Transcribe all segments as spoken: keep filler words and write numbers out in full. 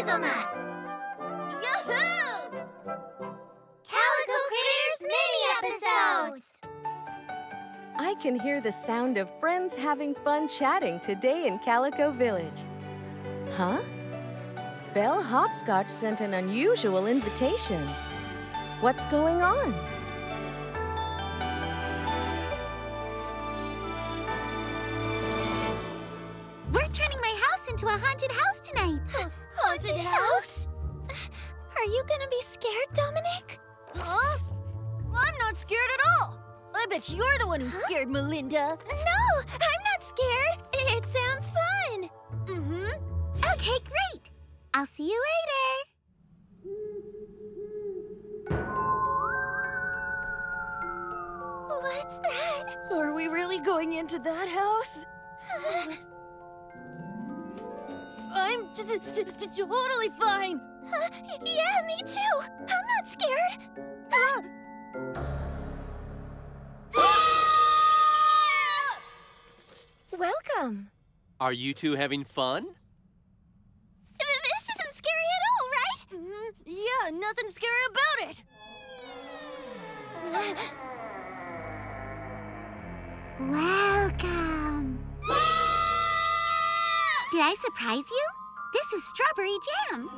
hazelnut! Yoo-hoo! Calico Critters mini-episodes! I can hear the sound of friends having fun chatting today in Calico Village. Huh? Belle Hopscotch sent an unusual invitation. What's going on? We're turning my house into a haunted house tonight. Haunted house? Are you gonna be scared, Dominic? Huh? Well, I'm not scared at all. I bet you're the one who's huh? scared, Melinda. No, I'm not scared. It sounds fun. Mm-hmm. Okay, great. I'll see you later. What's that? Are we really going into that house? I'm totally fine. Uh, yeah, me too. I'm not scared. Uh. Ah! Welcome. Are you two having fun? This isn't scary at all, right? Mm-hmm. Yeah, nothing scary about it. Uh. Welcome. Did I surprise you? This is strawberry jam.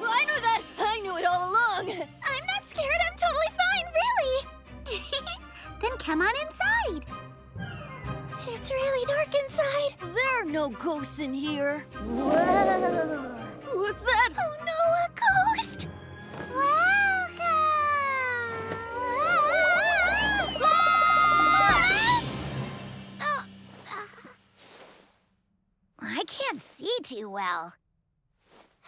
Well, I knew that. I knew it all along. I'm not scared. I'm totally fine, really. Then come on inside. It's really dark inside. There are no ghosts in here. Whoa. What's that? Oh, no, a ghost. I can't see too well. Uh,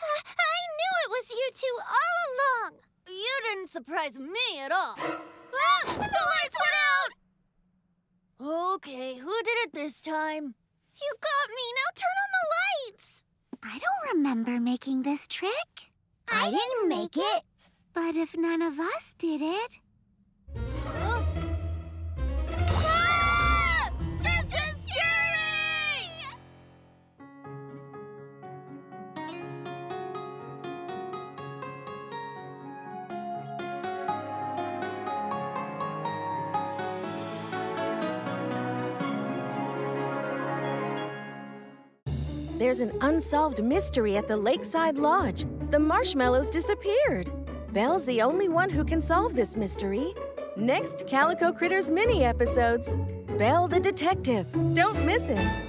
I knew it was you two all along. You didn't surprise me at all. Ah, the, the lights, lights went out! Okay, who did it this time? You got me. Now turn on the lights. I don't remember making this trick. I, I didn't make it. it. But if none of us did it... There's an unsolved mystery at the Lakeside Lodge. The marshmallows disappeared. Belle's the only one who can solve this mystery. Next Calico Critters mini episodes, Belle the Detective. Don't miss it.